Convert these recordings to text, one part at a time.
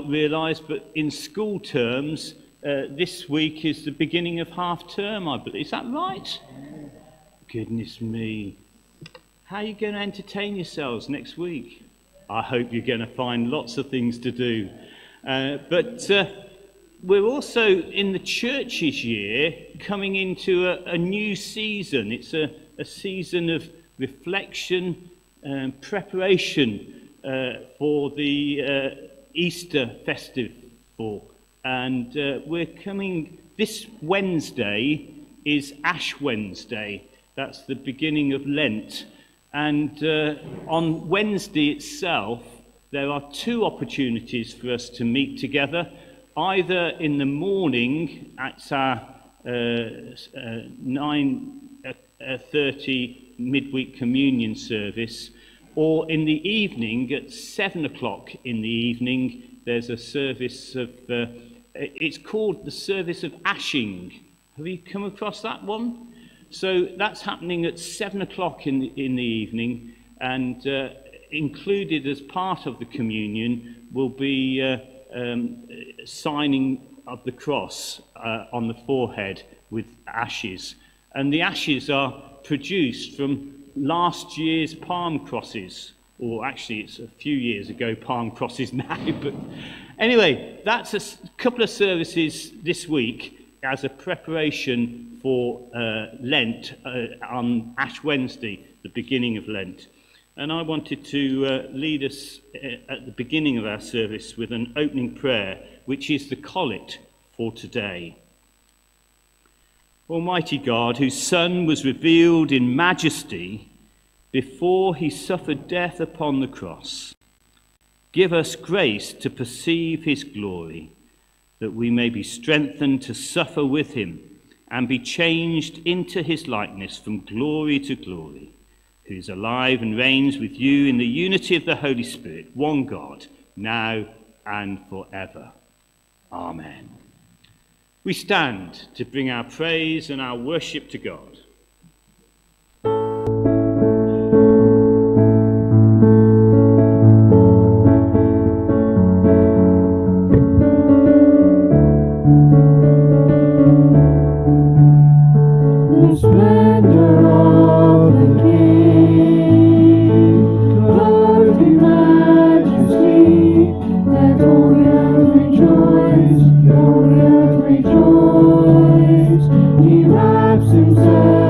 not realise, but in school terms, this week is the beginning of half term, I believe. Is that right? Goodness me. How are you going to entertain yourselves next week? I hope you're going to find lots of things to do. But we're also, in the church's year, coming into a new season. It's a season of reflection and preparation for the Easter festival. And we're coming, this Wednesday is Ash Wednesday. That's the beginning of Lent. And on Wednesday itself, there are two opportunities for us to meet together, either in the morning at our 9:30 midweek communion service, or in the evening at 7 o'clock in the evening. There's a service of, it's called the service of ashing. Have you come across that one? So that's happening at 7 o'clock in the evening, and included as part of the communion will be signing of the cross on the forehead with ashes. And the ashes are produced from last year's palm crosses, or actually it's a few years ago palm crosses now. But anyway, that's a couple of services this week as a preparation for Lent on Ash Wednesday, the beginning of Lent. And I wanted to lead us at the beginning of our service with an opening prayer, which is the Collect for today. Almighty God, whose Son was revealed in majesty before he suffered death upon the cross, give us grace to perceive his glory, that we may be strengthened to suffer with him and be changed into his likeness from glory to glory, who is alive and reigns with you in the unity of the Holy Spirit, one God, now and forever. Amen. We stand to bring our praise and our worship to God. Rejoice, no end rejoice, he wraps himself.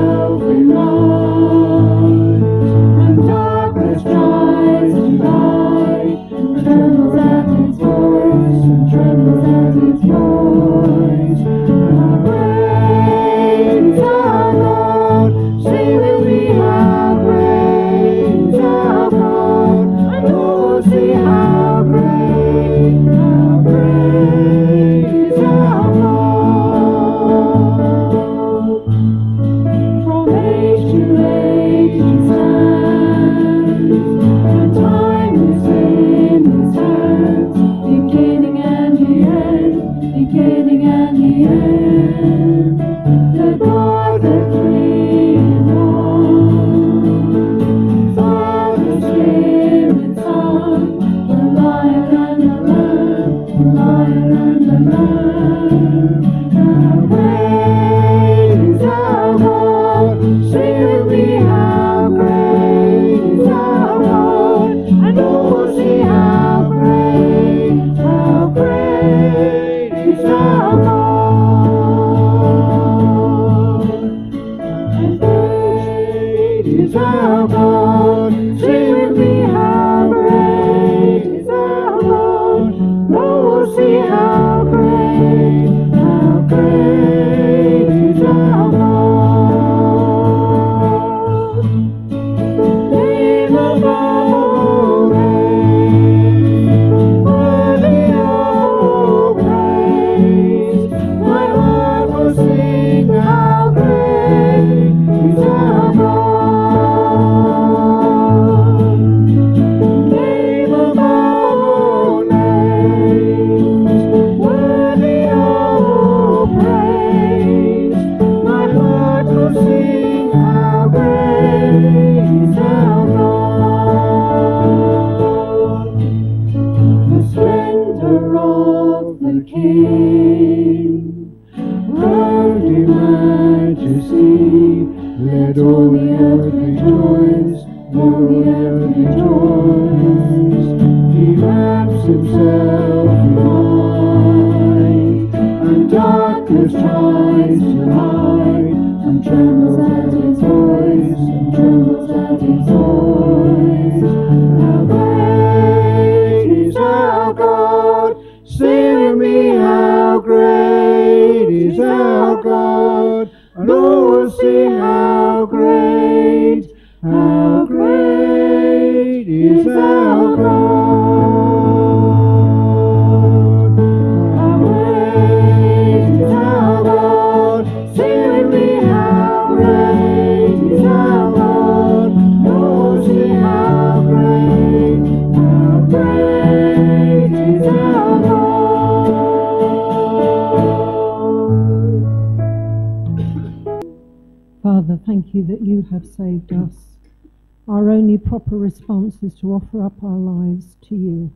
Proper response is to offer up our lives to you.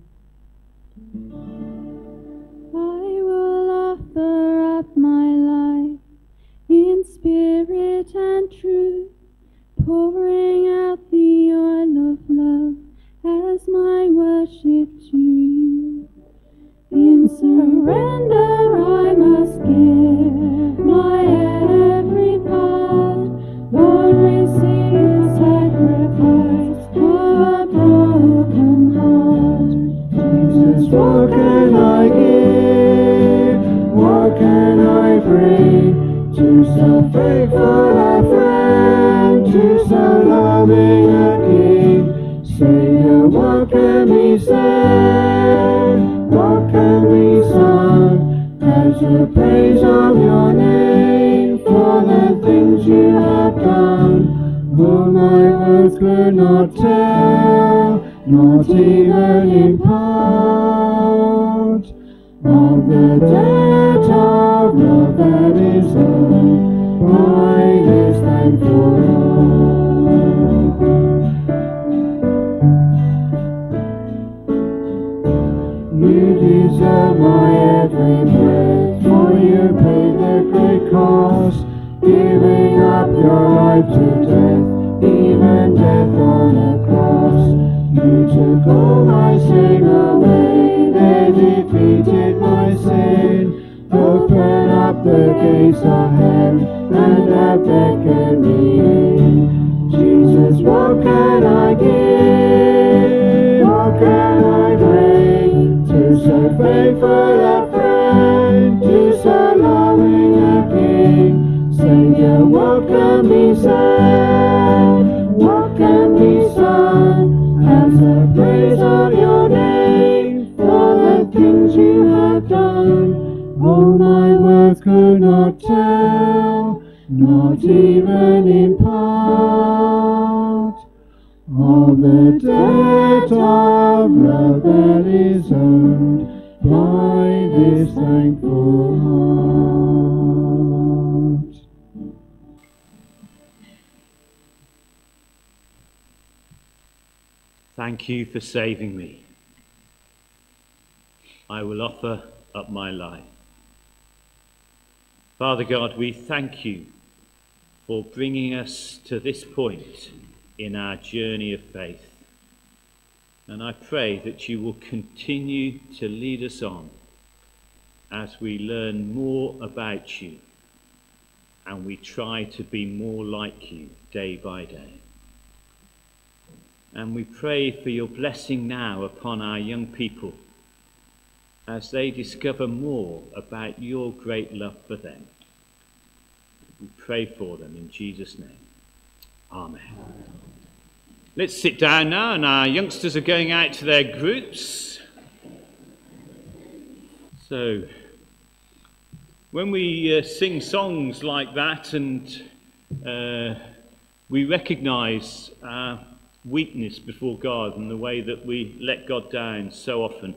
I will offer up my life in spirit and truth, pouring out the oil of love as my worship to you. In surrender I must give my every part, Lord, receive the sacrifice. A broken heart. Jesus, what can I give? What can I bring to so faithful a friend, to so loving a King? Savior, what can be said? What can be sung as a praise of your name for the things you have done? For my words could not tell, not even in part, of the debt of love that is owed by this thankful heart. You deserve my every breath, for you paid the great cost, giving up your life to death, even death on a cross. You took all my sin away, they defeated my sin. Open up the gates of heaven and have beckoned me in. Jesus, what can I give? What can I bring to so faithful a friend, to so loving a King? Savior, what can be said? What can be sung as a praise of your name for the things you have done? Oh, my words could not tell, not even in part, all the debt of love that is earned by this thankful heart. Thank you for saving me. I will offer up my life. Father God, we thank you for bringing us to this point in our journey of faith. And I pray that you will continue to lead us on as we learn more about you and we try to be more like you day by day. And we pray for your blessing now upon our young people as they discover more about your great love for them. We pray for them in Jesus' name. Amen. Let's sit down now, and our youngsters are going out to their groups. So when we sing songs like that and we recognise our weakness before God and the way that we let God down so often.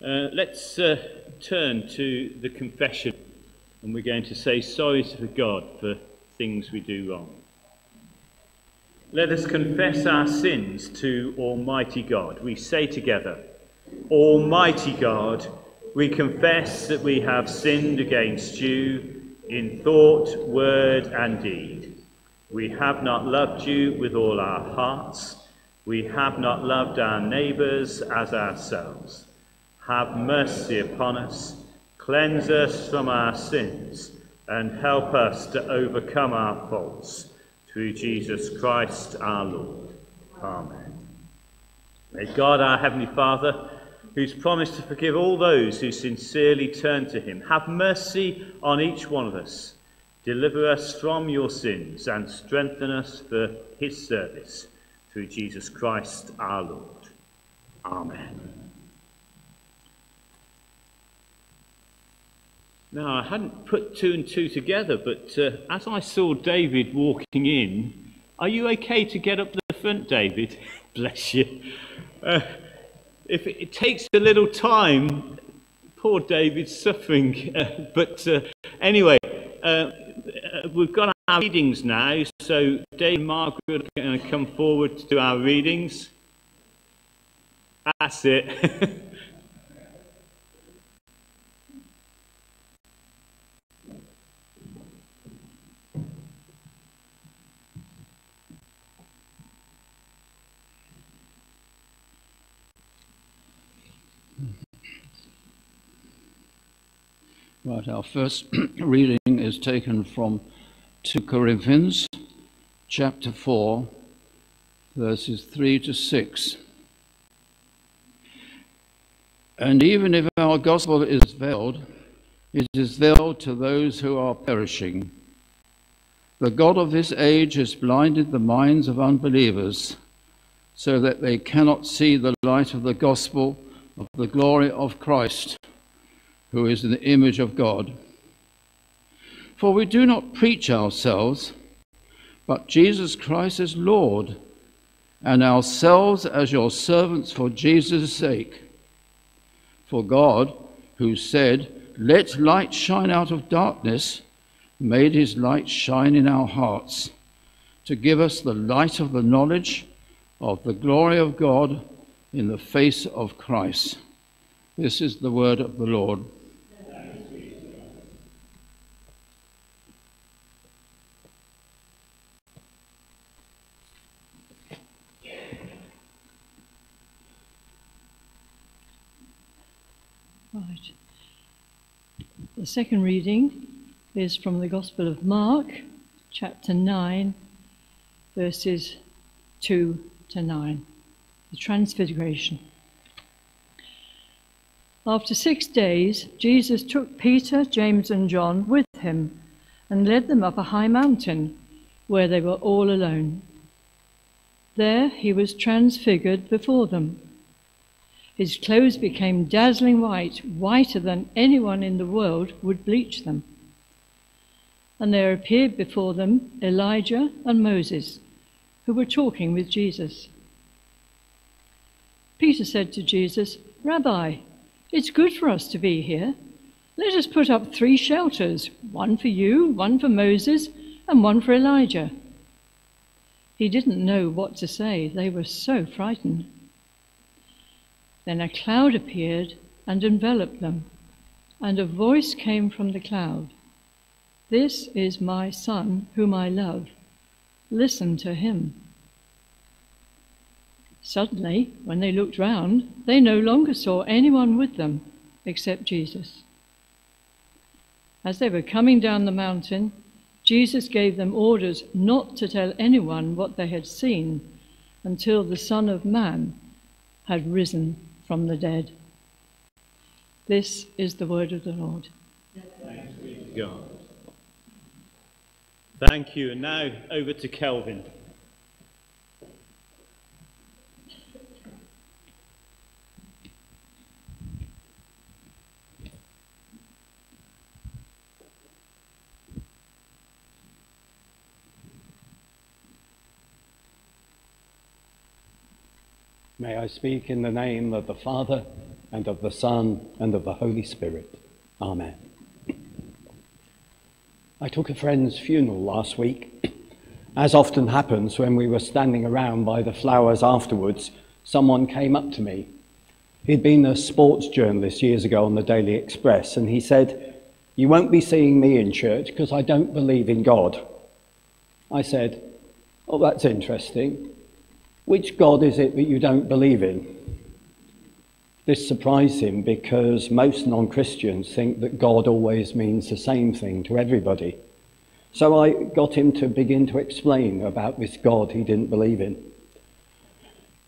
Let's turn to the confession, and we're going to say sorry to God for things we do wrong. Let us confess our sins to Almighty God. We say together, Almighty God, we confess that we have sinned against you in thought, word and deed, We have not loved you with all our hearts. We have not loved our neighbours as ourselves. Have mercy upon us, cleanse us from our sins, and help us to overcome our faults. Through Jesus Christ our Lord. Amen. May God, our Heavenly Father, who's promised to forgive all those who sincerely turn to him, have mercy on each one of us, deliver us from your sins, and strengthen us for his service. Through Jesus Christ our Lord. Amen. Now, I hadn't put two and two together, but as I saw David walking in, are you okay to get up the front, David? Bless you. If it takes a little time, poor David's suffering. But anyway, we've got our readings now, so David and Margaret are going to come forward to do our readings. That's it. Right, our first reading is taken from 2 Corinthians, chapter 4, verses 3 to 6. And even if our gospel is veiled, it is veiled to those who are perishing. The God of this age has blinded the minds of unbelievers, so that they cannot see the light of the gospel of the glory of Christ, who is in the image of God. For we do not preach ourselves, but Jesus Christ as Lord, and ourselves as your servants for Jesus' sake. For God, who said, "Let light shine out of darkness," made his light shine in our hearts, to give us the light of the knowledge of the glory of God in the face of Christ. This is the word of the Lord. Right. The second reading is from the Gospel of Mark, chapter 9, verses 2 to 9, the Transfiguration. After 6 days, Jesus took Peter, James, and John with him and led them up a high mountain where they were all alone. There he was transfigured before them. His clothes became dazzling white, whiter than anyone in the world would bleach them. And there appeared before them Elijah and Moses, who were talking with Jesus. Peter said to Jesus, "Rabbi, it's good for us to be here. Let us put up 3 shelters, one for you, one for Moses, and one for Elijah." He didn't know what to say. They were so frightened. Then a cloud appeared and enveloped them, and a voice came from the cloud. "This is my son, whom I love. Listen to him." Suddenly, when they looked round, they no longer saw anyone with them except Jesus. As they were coming down the mountain, Jesus gave them orders not to tell anyone what they had seen until the Son of Man had risen from the dead. This is the word of the Lord. Thanks be to God. Thank you. And now over to Kelvin. May I speak in the name of the Father, and of the Son, and of the Holy Spirit. Amen. I took a friend's funeral last week. As often happens, when we were standing around by the flowers afterwards, someone came up to me. He'd been a sports journalist years ago on the Daily Express, and he said, "You won't be seeing me in church because I don't believe in God." I said, "Oh, that's interesting. Which God is it that you don't believe in?" This surprised him because most non-Christians think that God always means the same thing to everybody. So I got him to begin to explain about this God he didn't believe in.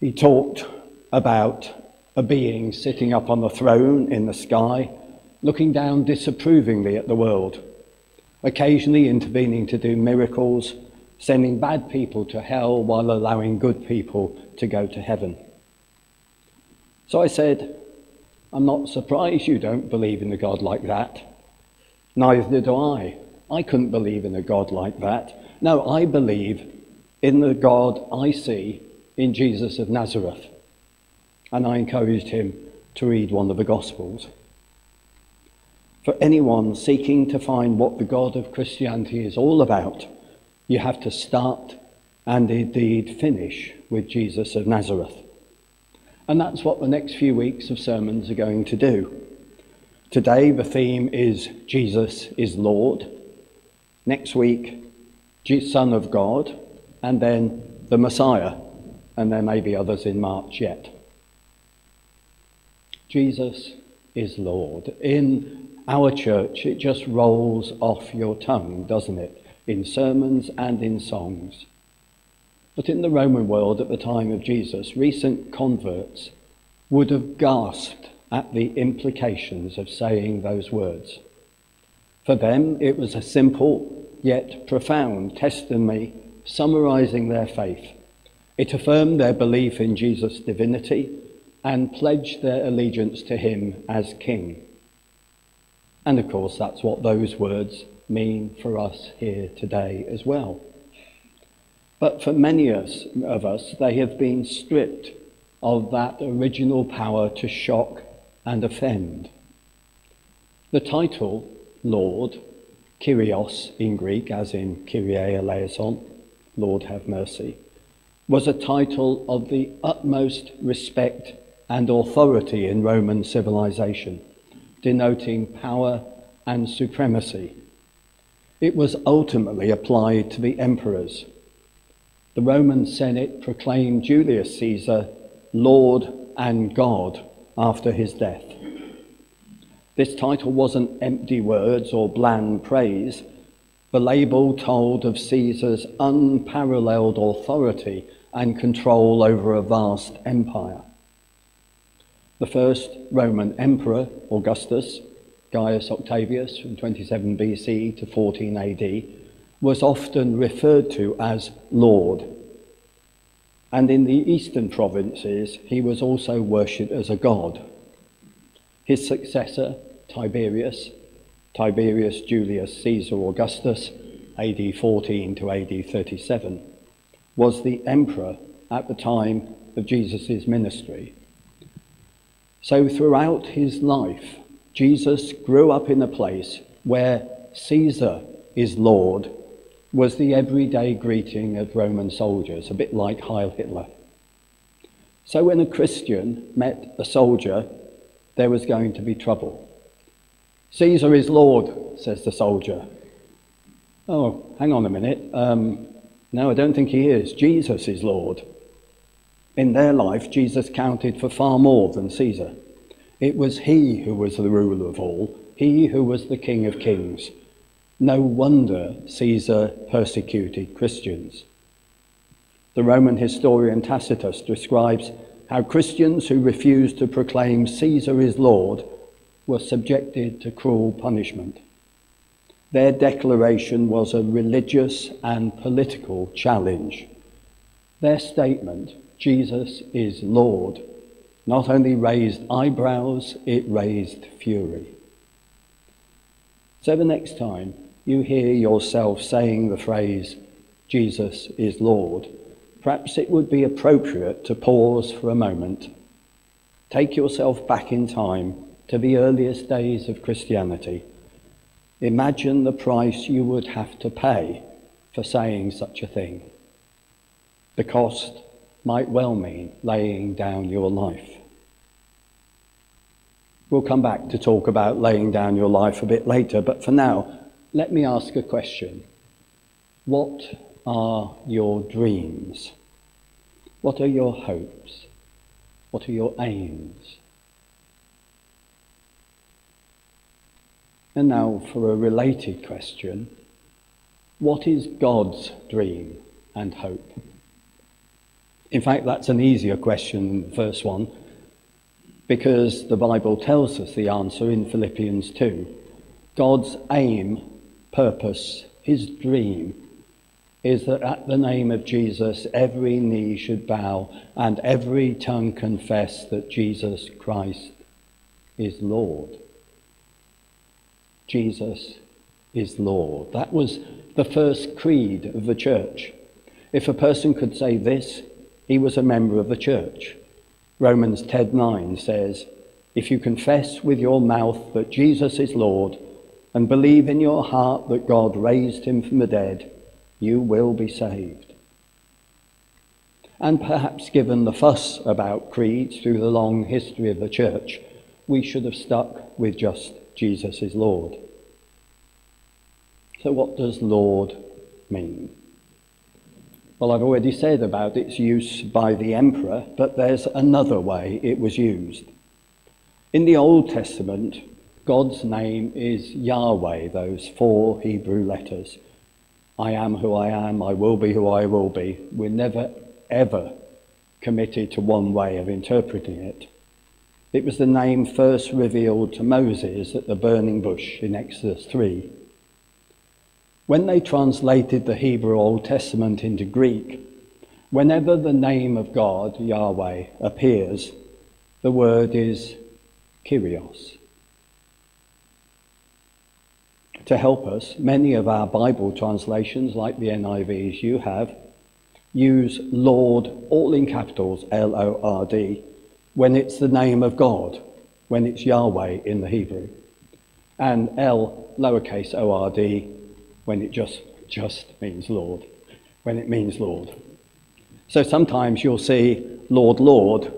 He talked about a being sitting up on the throne in the sky, looking down disapprovingly at the world, occasionally intervening to do miracles, sending bad people to hell while allowing good people to go to heaven. So I said, "I'm not surprised you don't believe in a God like that. Neither do I. I couldn't believe in a God like that. No, I believe in the God I see in Jesus of Nazareth." And I encouraged him to read one of the Gospels. For anyone seeking to find what the God of Christianity is all about, you have to start and indeed finish with Jesus of Nazareth. And that's what the next few weeks of sermons are going to do. Today the theme is Jesus is Lord. Next week, Son of God, and then the Messiah. And there may be others in March yet. Jesus is Lord. In our church, it just rolls off your tongue, doesn't it? In sermons and in songs. But in the Roman world at the time of Jesus, recent converts would have gasped at the implications of saying those words. For them, it was a simple yet profound testimony summarizing their faith. It affirmed their belief in Jesus' divinity and pledged their allegiance to him as king. And of course, that's what those words mean for us here today as well. But for many of us, they have been stripped of that original power to shock and offend. The title, Lord, Kyrios in Greek, as in Kyrie eleison, Lord have mercy, was a title of the utmost respect and authority in Roman civilization, denoting power and supremacy. It was ultimately applied to the emperors. The Roman Senate proclaimed Julius Caesar Lord and God after his death. This title wasn't empty words or bland praise. The label told of Caesar's unparalleled authority and control over a vast empire. The first Roman emperor, Augustus, Gaius Octavius, from 27 BC to 14 AD, was often referred to as Lord. And in the eastern provinces, he was also worshipped as a god. His successor, Tiberius Julius Caesar Augustus, AD 14 to AD 37, was the emperor at the time of Jesus' ministry. So throughout his life, Jesus grew up in a place where Caesar is Lord was the everyday greeting of Roman soldiers, a bit like Heil Hitler. So when a Christian met a soldier, there was going to be trouble. "Caesar is Lord," says the soldier. "Oh, hang on a minute. No, I don't think he is. Jesus is Lord." In their life, Jesus counted for far more than Caesar. It was he who was the ruler of all, he who was the King of Kings. No wonder Caesar persecuted Christians. The Roman historian Tacitus describes how Christians who refused to proclaim Caesar is Lord were subjected to cruel punishment. Their declaration was a religious and political challenge. Their statement, Jesus is Lord, not only raised eyebrows, it raised fury. So the next time you hear yourself saying the phrase, Jesus is Lord, perhaps it would be appropriate to pause for a moment. Take yourself back in time to the earliest days of Christianity. Imagine the price you would have to pay for saying such a thing. The cost might well mean laying down your life. We'll come back to talk about laying down your life a bit later, but for now, let me ask a question. What are your dreams? What are your hopes? What are your aims? And now for a related question, what is God's dream and hope? In fact, that's an easier question than the first one, because the Bible tells us the answer in Philippians 2. God's aim, purpose, his dream, is that at the name of Jesus every knee should bow and every tongue confess that Jesus Christ is Lord. Jesus is Lord. That was the first creed of the church. If a person could say this, he was a member of the church. Romans 10:9 says, "If you confess with your mouth that Jesus is Lord and believe in your heart that God raised him from the dead, you will be saved." And perhaps given the fuss about creeds through the long history of the church, we should have stuck with just Jesus is Lord. So what does Lord mean? Well, I've already said about its use by the emperor, but there's another way it was used. In the Old Testament, God's name is Yahweh, those four Hebrew letters. I am who I am, I will be who I will be. We're never, ever committed to one way of interpreting it. It was the name first revealed to Moses at the burning bush in Exodus 3. When they translated the Hebrew Old Testament into Greek, whenever the name of God, Yahweh, appears, the word is Kyrios. To help us, many of our Bible translations, like the NIVs you have, use Lord, all in capitals, L-O-R-D, when it's the name of God, when it's Yahweh in the Hebrew, and L, lowercase O-R-D, when it just means Lord, when it means Lord. So sometimes you'll see Lord, Lord,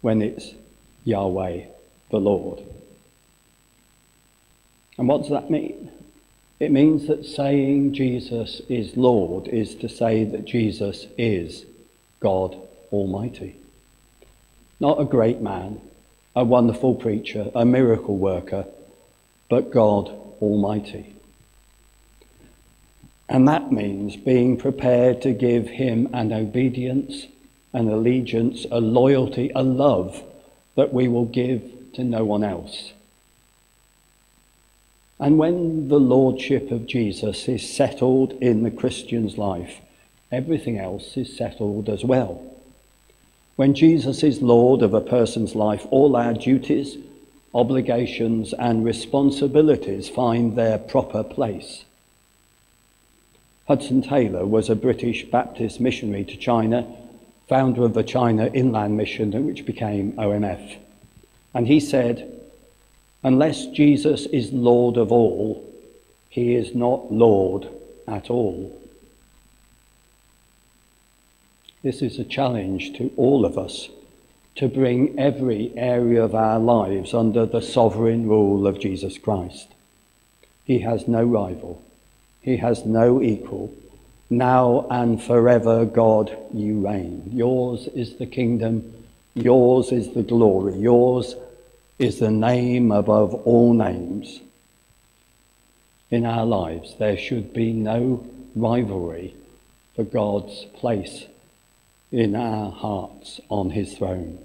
when it's Yahweh, the Lord. And what does that mean? It means that saying Jesus is Lord is to say that Jesus is God Almighty. Not a great man, a wonderful preacher, a miracle worker, but God Almighty. And that means being prepared to give him an obedience, an allegiance, a loyalty, a love that we will give to no one else. And when the lordship of Jesus is settled in the Christian's life, everything else is settled as well. When Jesus is Lord of a person's life, all our duties, obligations, and responsibilities find their proper place. Hudson Taylor was a British Baptist missionary to China, founder of the China Inland Mission, which became OMF. And he said, "Unless Jesus is Lord of all, he is not Lord at all." This is a challenge to all of us, to bring every area of our lives under the sovereign rule of Jesus Christ. He has no rival. He has no equal. Now and forever, God, you reign. Yours is the kingdom. Yours is the glory. Yours is the name above all names. In our lives, there should be no rivalry for God's place in our hearts on his throne.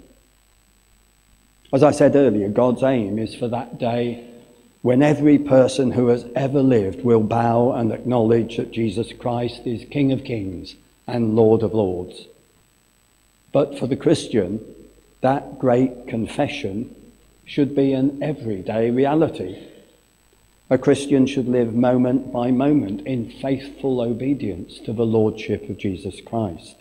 As I said earlier, God's aim is for that day when every person who has ever lived will bow and acknowledge that Jesus Christ is King of Kings and Lord of Lords. But for the Christian, that great confession should be an everyday reality. A Christian should live moment by moment in faithful obedience to the Lordship of Jesus Christ.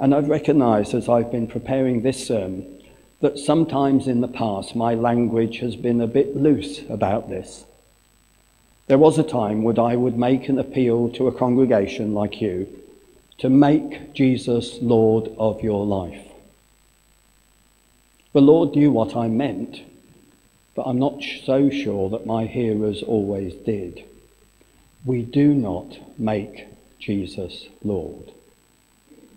And I've recognised as I've been preparing this sermon that sometimes in the past my language has been a bit loose about this. There was a time when I would make an appeal to a congregation like you to make Jesus Lord of your life. The Lord knew what I meant, but I'm not so sure that my hearers always did. We do not make Jesus Lord.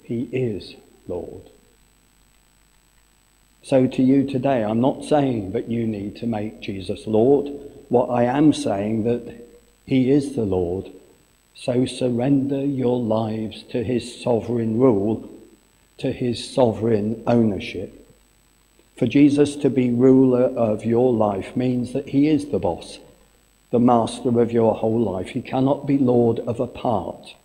He is Lord. So to you today, I'm not saying that you need to make Jesus Lord. What I am saying that he is the Lord. So surrender your lives to his sovereign rule, to his sovereign ownership. For Jesus to be ruler of your life means that he is the boss, the master of your whole life. He cannot be lord of a part.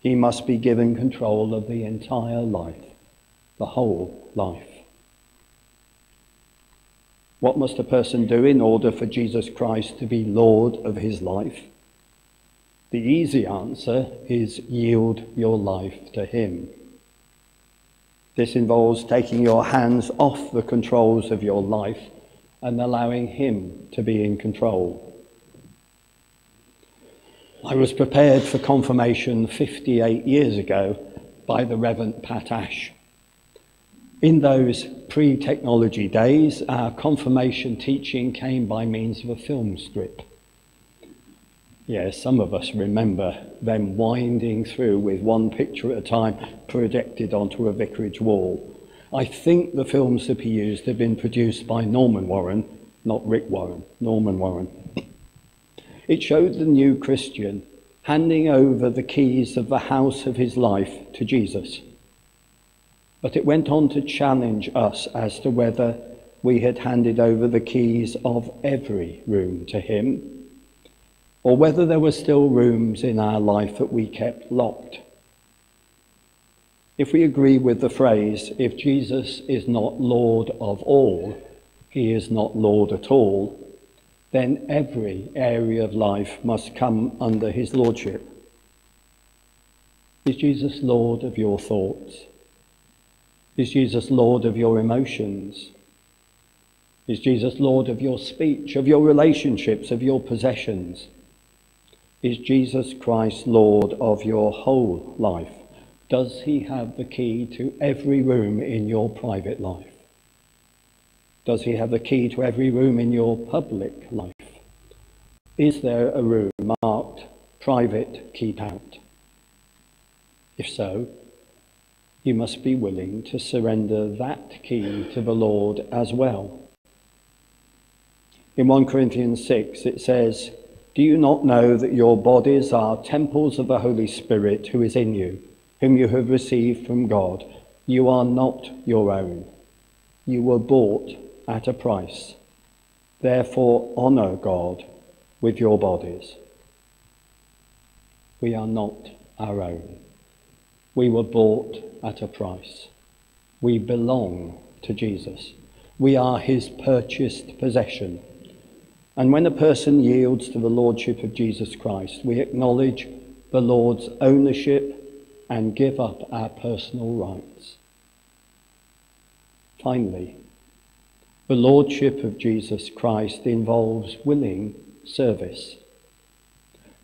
He must be given control of the entire life, the whole life. What must a person do in order for Jesus Christ to be Lord of his life? The easy answer is yield your life to him. This involves taking your hands off the controls of your life and allowing him to be in control. I was prepared for confirmation 58 years ago by the Reverend Pat Ash. In those pre-technology days, our confirmation teaching came by means of a film strip. Yes, some of us remember them winding through with one picture at a time projected onto a vicarage wall. I think the film strip he used had been produced by Norman Warren, not Rick Warren, Norman Warren. It showed the new Christian handing over the keys of the house of his life to Jesus. But it went on to challenge us as to whether we had handed over the keys of every room to him, or whether there were still rooms in our life that we kept locked. If we agree with the phrase, if Jesus is not Lord of all, he is not Lord at all, then every area of life must come under his lordship. Is Jesus Lord of your thoughts? Is Jesus Lord of your emotions? Is Jesus Lord of your speech, of your relationships, of your possessions? Is Jesus Christ Lord of your whole life? Does he have the key to every room in your private life? Does he have the key to every room in your public life? Is there a room marked private, keep out? If so, you must be willing to surrender that key to the Lord as well. In 1 Corinthians 6 it says, "Do you not know that your bodies are temples of the Holy Spirit who is in you, whom you have received from God? You are not your own. You were bought at a price. Therefore honor God with your bodies." We are not our own. We were bought at a price. We belong to Jesus. We are his purchased possession. And when a person yields to the lordship of Jesus Christ, we acknowledge the Lord's ownership and give up our personal rights. Finally, the lordship of Jesus Christ involves willing service.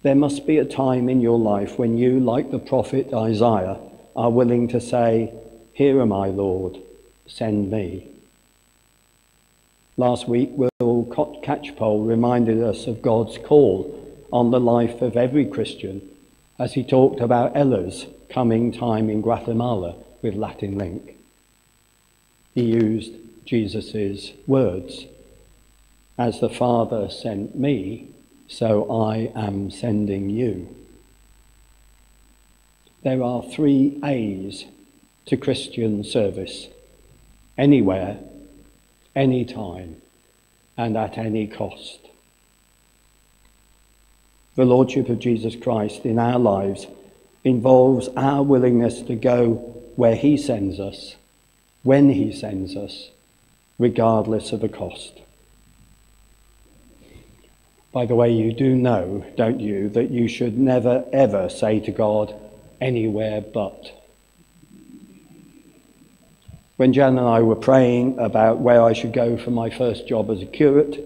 There must be a time in your life when you, like the prophet Isaiah, are willing to say, "Here am I, Lord, send me." Last week, Will Catchpole reminded us of God's call on the life of every Christian as he talked about Ella's coming time in Guatemala with Latin Link. He used Jesus' words, "As the Father sent me, so I am sending you." There are 3 A's to Christian service: anywhere, anytime, and at any cost. The Lordship of Jesus Christ in our lives involves our willingness to go where he sends us, when he sends us, regardless of the cost. By the way, you do know, don't you, that you should never ever say to God, "Anywhere but." When Jan and I were praying about where I should go for my first job as a curate,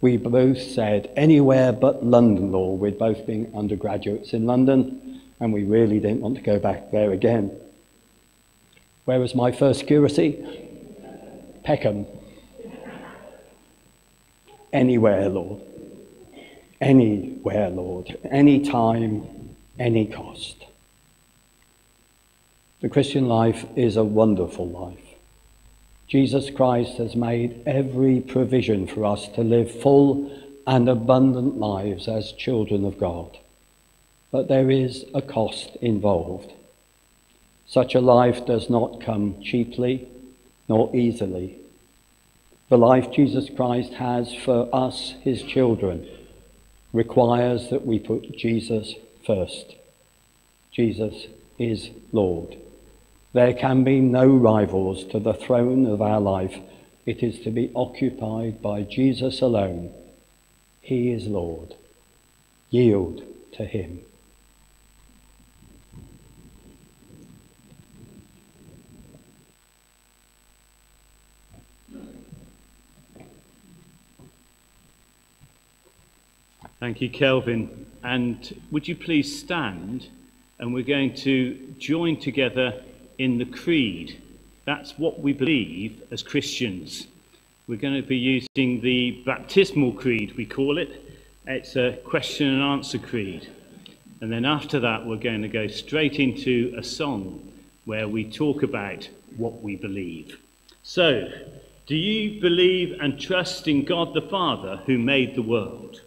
we both said, "Anywhere but London Law." We'd both been undergraduates in London, and we really didn't want to go back there again. Where was my first curacy? Peckham. Anywhere, Lord. anywhere, Lord, any time, any cost. The Christian life is a wonderful life. Jesus Christ has made every provision for us to live full and abundant lives as children of God. But there is a cost involved. Such a life does not come cheaply nor easily. The life Jesus Christ has for us, his children, requires that we put Jesus first. Jesus is Lord. There can be no rivals to the throne of our life. It is to be occupied by Jesus alone. He is Lord. Yield to him. Thank you, Kelvin. And would you please stand, and we're going to join together in the creed. That's what we believe as Christians. We're going to be using the baptismal creed, we call it. It's a question and answer creed. And then after that, we're going to go straight into a song where we talk about what we believe. So, do you believe and trust in God the Father who made the world?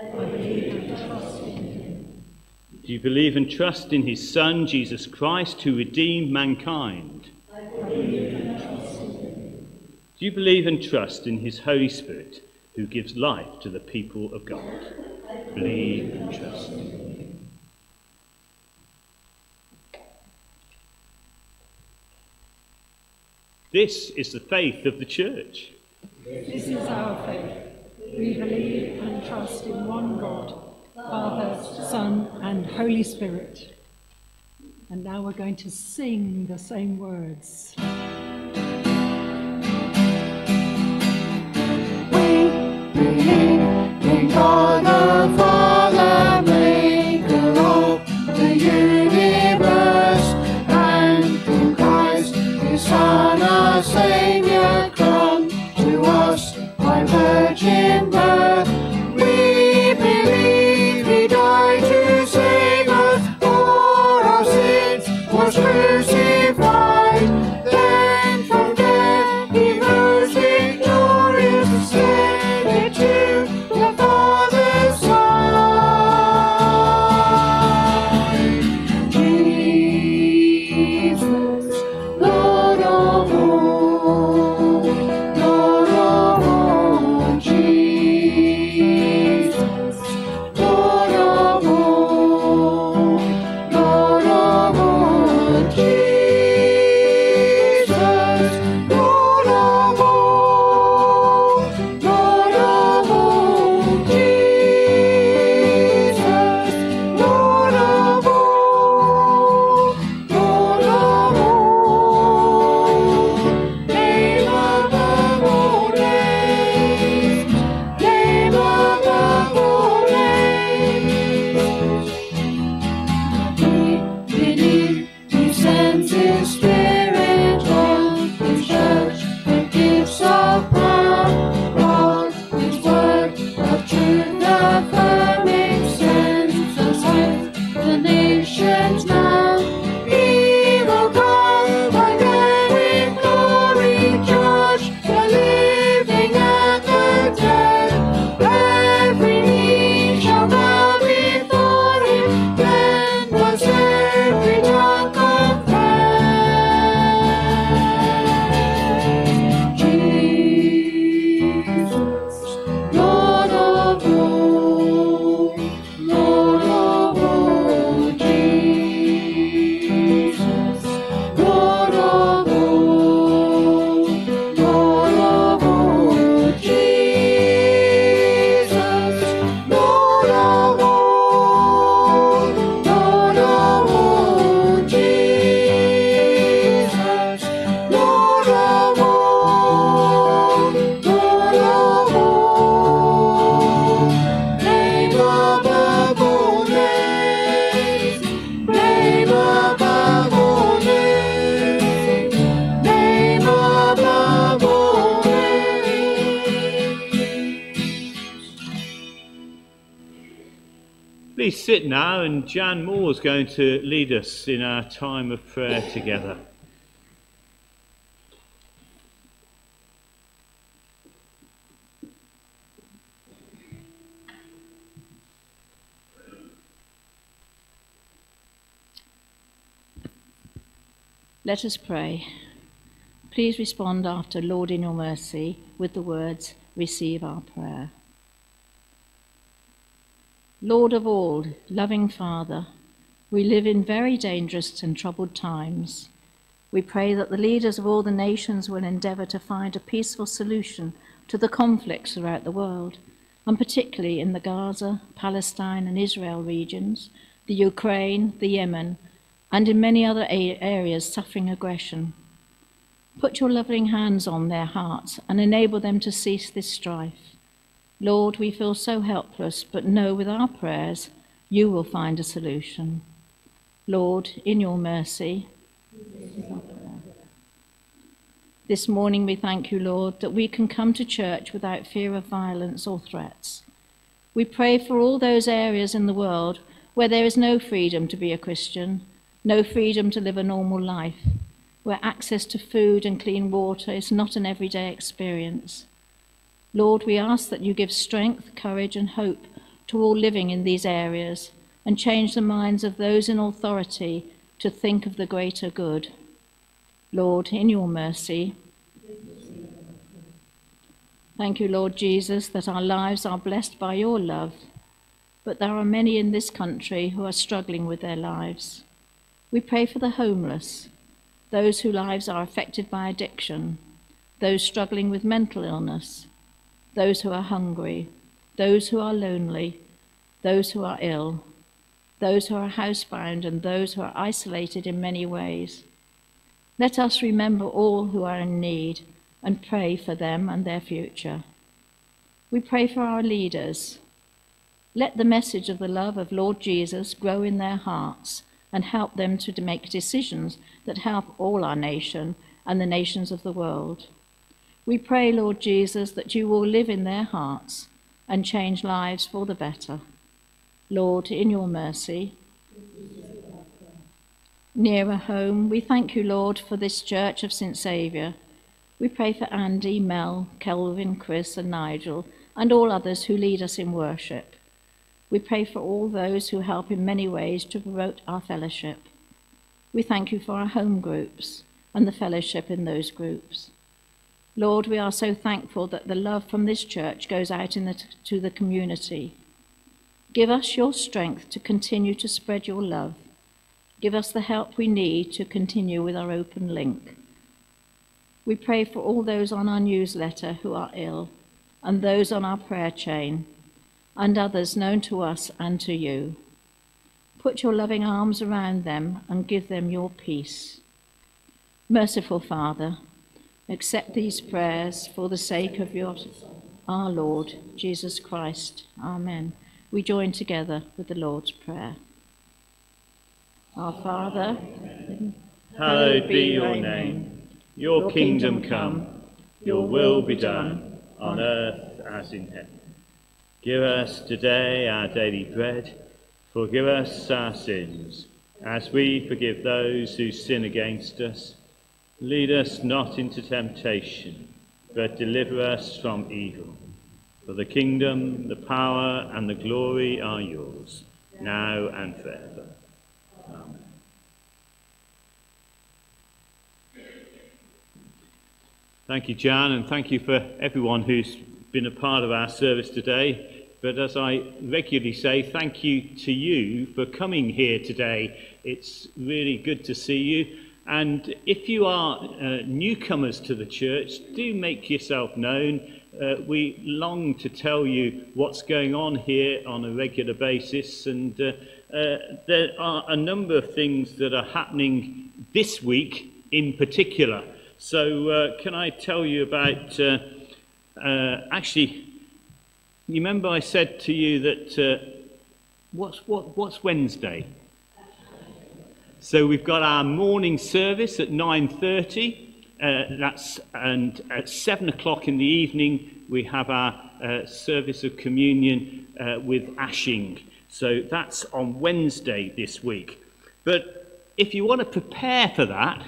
I believe and trust in him. Do you believe and trust in his Son, Jesus Christ, who redeemed mankind? I believe and trust in him. Do you believe and trust in his Holy Spirit, who gives life to the people of God? I believe and trust in him. This is the faith of the Church. This is our faith. We believe and trust in one God, Father, Son, and Holy Spirit. And now we're going to sing the same words. We believe in God the Father, maker of the universe, and in Christ, his Son, our Saviour, come to us by virgin birth. We believe he died to save us, for our sins was crucified. Then from death he rose victorious, ascended to the Father's side. Jesus, Lord of all. Please sit now, and Jan Moore is going to lead us in our time of prayer together. Let us pray. Please respond after Lord in your mercy with the words, receive our prayer. Lord of all, loving Father, we live in very dangerous and troubled times. We pray that the leaders of all the nations will endeavour to find a peaceful solution to the conflicts throughout the world, and particularly in the Gaza, Palestine and Israel regions, the Ukraine, the Yemen, and in many other areas suffering aggression. Put your loving hands on their hearts and enable them to cease this strife. Lord, we feel so helpless, but know with our prayers you will find a solution. Lord, in your mercy. This morning we thank you, Lord, that we can come to church without fear of violence or threats. We pray for all those areas in the world where there is no freedom to be a Christian, no freedom to live a normal life, where access to food and clean water is not an everyday experience. Lord, we ask that you give strength, courage and hope to all living in these areas and change the minds of those in authority to think of the greater good. Lord, in your mercy. Thank you, Lord Jesus, that our lives are blessed by your love, but there are many in this country who are struggling with their lives. We pray for the homeless, those whose lives are affected by addiction, those struggling with mental illness, those who are hungry, those who are lonely, those who are ill, those who are housebound, and those who are isolated in many ways. Let us remember all who are in need and pray for them and their future. We pray for our leaders. Let the message of the love of Lord Jesus grow in their hearts and help them to make decisions that help all our nation and the nations of the world. We pray, Lord Jesus, that you will live in their hearts and change lives for the better. Lord, in your mercy. Nearer home, we thank you, Lord, for this church of Saint Saviour. We pray for Andy, Mel, Kelvin, Chris and Nigel and all others who lead us in worship. We pray for all those who help in many ways to promote our fellowship. We thank you for our home groups and the fellowship in those groups. Lord, we are so thankful that the love from this church goes out to the community. Give us your strength to continue to spread your love. Give us the help we need to continue with our open link. We pray for all those on our newsletter who are ill, and those on our prayer chain, and others known to us and to you. Put your loving arms around them and give them your peace. Merciful Father, accept these prayers for the sake of our Lord Jesus Christ. Amen. We join together with the Lord's Prayer. Our Father, hallowed be your name. Your kingdom come, your will be done, on earth as in heaven. Give us today our daily bread. Forgive us our sins, as we forgive those who sin against us. Lead us not into temptation, but deliver us from evil. For the kingdom, the power, and the glory are yours, now and forever. Amen. Thank you, Jan, and thank you for everyone who's been a part of our service today. But as I regularly say, thank you to you for coming here today. It's really good to see you. And if you are newcomers to the church, do make yourself known. We long to tell you what's going on here on a regular basis. And there are a number of things that are happening this week in particular. So can I tell you about, actually, you remember I said to you that, what's Wednesday? So we've got our morning service at 9:30, and at 7 o'clock in the evening we have our service of communion with ashing. So that's on Wednesday this week. But if you want to prepare for that,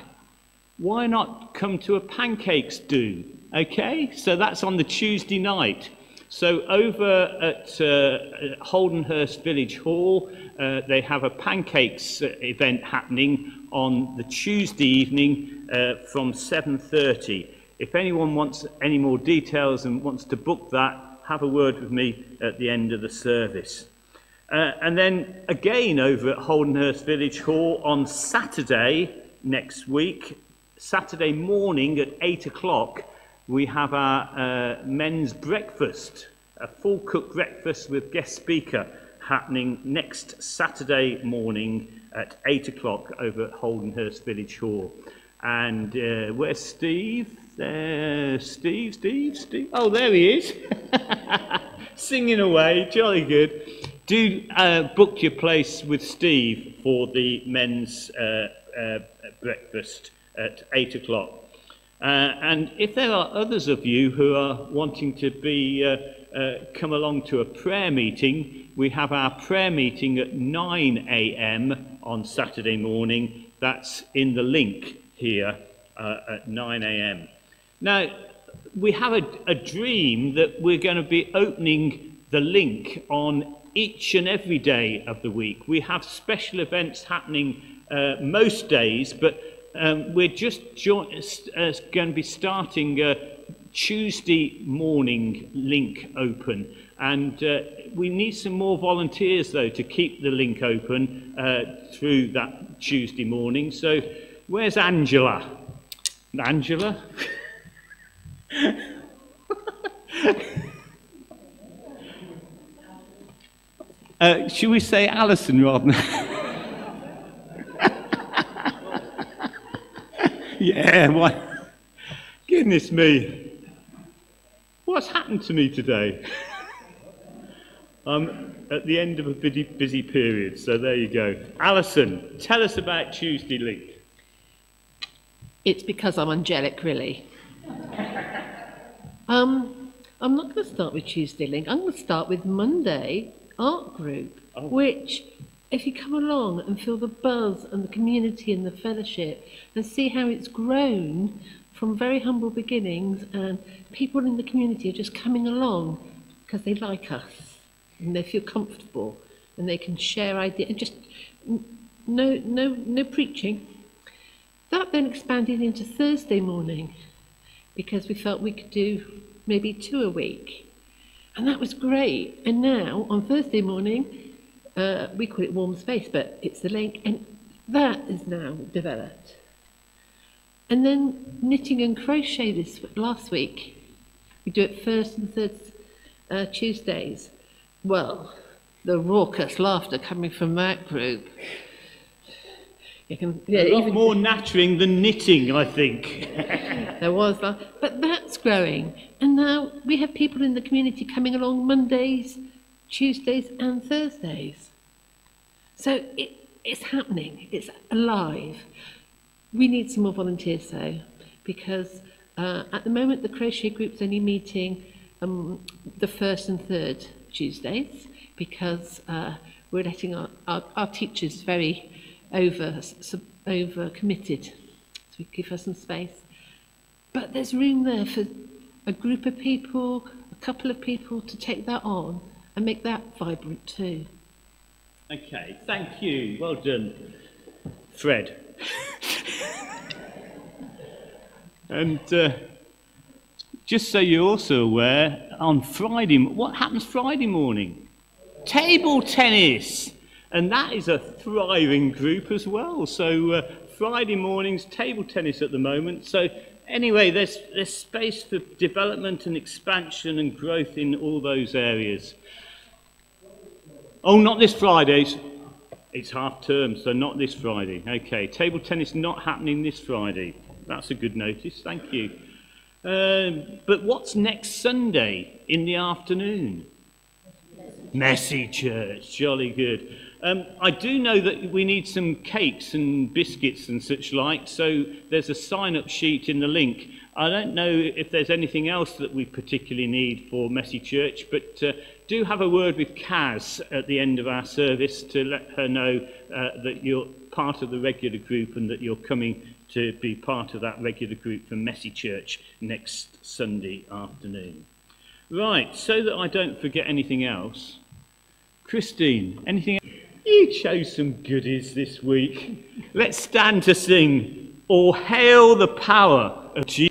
why not come to a pancakes do? Okay, so that's on the Tuesday night. So over at Holdenhurst Village Hall, they have a pancakes event happening on the Tuesday evening from 7:30. If anyone wants any more details and wants to book that, have a word with me at the end of the service. And then again over at Holdenhurst Village Hall on Saturday next week, Saturday morning at 8 o'clock, we have our men's breakfast, a full-cooked breakfast with guest speaker happening next Saturday morning at 8 o'clock over at Holdenhurst Village Hall. And where's Steve? Steve. Oh, there he is. Singing away, jolly good. Do book your place with Steve for the men's breakfast at 8 o'clock. And if there are others of you who are wanting to be come along to a prayer meeting, we have our prayer meeting at 9 a.m. on Saturday morning. That's in the link here at 9 a.m. Now, we have a dream that we're going to be opening the link on each and every day of the week. We have special events happening most days, but we're just going to be starting a Tuesday morning link open, and we need some more volunteers though to keep the link open through that Tuesday morning. So where's Angela? Angela? Should we say Alison rather than... Yeah, my goodness me. What's happened to me today? I'm at the end of a busy period, so there you go. Alison, tell us about Tuesday Link. It's because I'm angelic, really. I'm not going to start with Tuesday Link. I'm going to start with Monday Art Group, which... If you come along and feel the buzz and the community and the fellowship and see how it's grown from very humble beginnings, and people in the community are just coming along because they like us and they feel comfortable and they can share ideas and just no preaching. That then expanded into Thursday morning because we felt we could do maybe 2 a week, and that was great. And now on Thursday morning, we call it Warm Space, but it's the link, and that is now developed. And then knitting and crochet this last week. We do it first and third Tuesdays. Well, the raucous laughter coming from that group. You can, yeah, a lot even, more nattering than knitting, I think. There was, but that's growing. And now we have people in the community coming along Mondays, Tuesdays and Thursdays. So it's happening, it's alive. We need some more volunteers though, because at the moment the crochet group's only meeting the first and third Tuesdays, because we're letting our teachers very over committed, so we give her some space. But there's room there for a group of people, a couple of people to take that on and make that vibrant too. Okay, thank you. Well done, Fred. And just so you're also aware, on Friday, what happens Friday morning? Table tennis! And that is a thriving group as well. So Friday morning's table tennis at the moment. So anyway, there's space for development and expansion and growth in all those areas. Oh, not this Friday. It's half term, so not this Friday. Okay, table tennis not happening this Friday. That's a good notice, thank you. But what's next Sunday in the afternoon? Messy Church, jolly good. I do know that we need some cakes and biscuits and such like, so there's a sign-up sheet in the link. I don't know if there's anything else that we particularly need for Messy Church, but do have a word with Kaz at the end of our service to let her know that you're part of the regular group and that you're coming to be part of that regular group for Messy Church next Sunday afternoon. Right, so that I don't forget anything else, Christine, anything else? You chose some goodies this week. Let's stand to sing, "All Hail the Power of Jesus."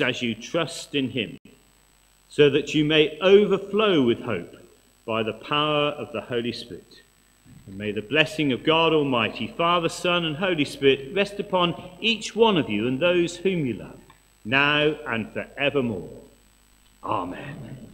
As you trust in him, so that you may overflow with hope by the power of the Holy Spirit. And may the blessing of God Almighty, Father, Son, and Holy Spirit rest upon each one of you and those whom you love, now and forevermore. Amen.